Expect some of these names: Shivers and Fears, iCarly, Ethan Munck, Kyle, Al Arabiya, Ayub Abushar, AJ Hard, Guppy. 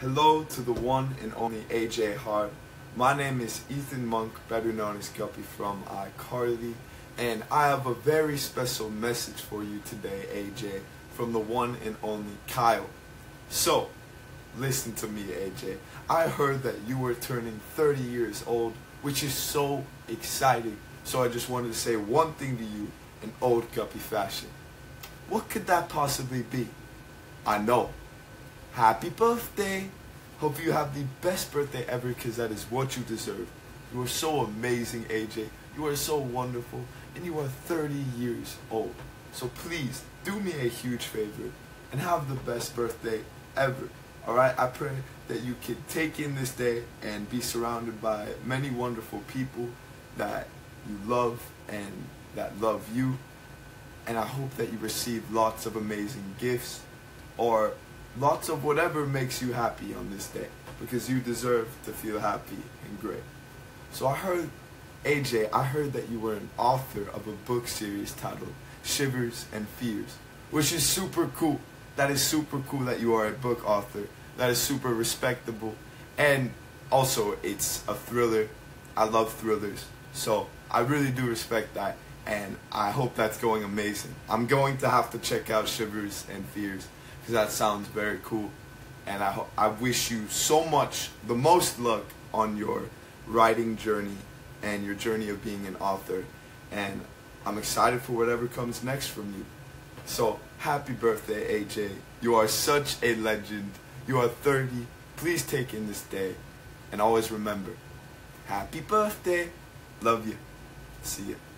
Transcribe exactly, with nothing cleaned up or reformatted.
Hello to the one and only A J Hard. My name is Ethan Munck, better known as Guppy from iCarly, and I have a very special message for you today, A J, from the one and only Kyle. So, listen to me, A J. I heard that you were turning thirty years old, which is so exciting. So I just wanted to say one thing to you in old Guppy fashion. What could that possibly be? I know. Happy birthday! Hope you have the best birthday ever, because that is what you deserve. You are so amazing, A J. You are so wonderful, and you are thirty years old. So please, do me a huge favor and have the best birthday ever. Alright, I pray that you can take in this day and be surrounded by many wonderful people that you love and that love you. And I hope that you receive lots of amazing gifts, or lots of whatever makes you happy on this day, because you deserve to feel happy and great. So I heard, A J, I heard that you were an author of a book series titled Shivers and Fears, which is super cool. That is super cool that you are a book author. That is super respectable. And also, it's a thriller. I love thrillers. So I really do respect that, and I hope that's going amazing. I'm going to have to check out Shivers and Fears, because that sounds very cool, and I, I wish you so much, the most luck on your writing journey and your journey of being an author, and I'm excited for whatever comes next from you. So, happy birthday, A J. You are such a legend. You are thirty. Please take in this day, and always remember, happy birthday. Love you. See ya.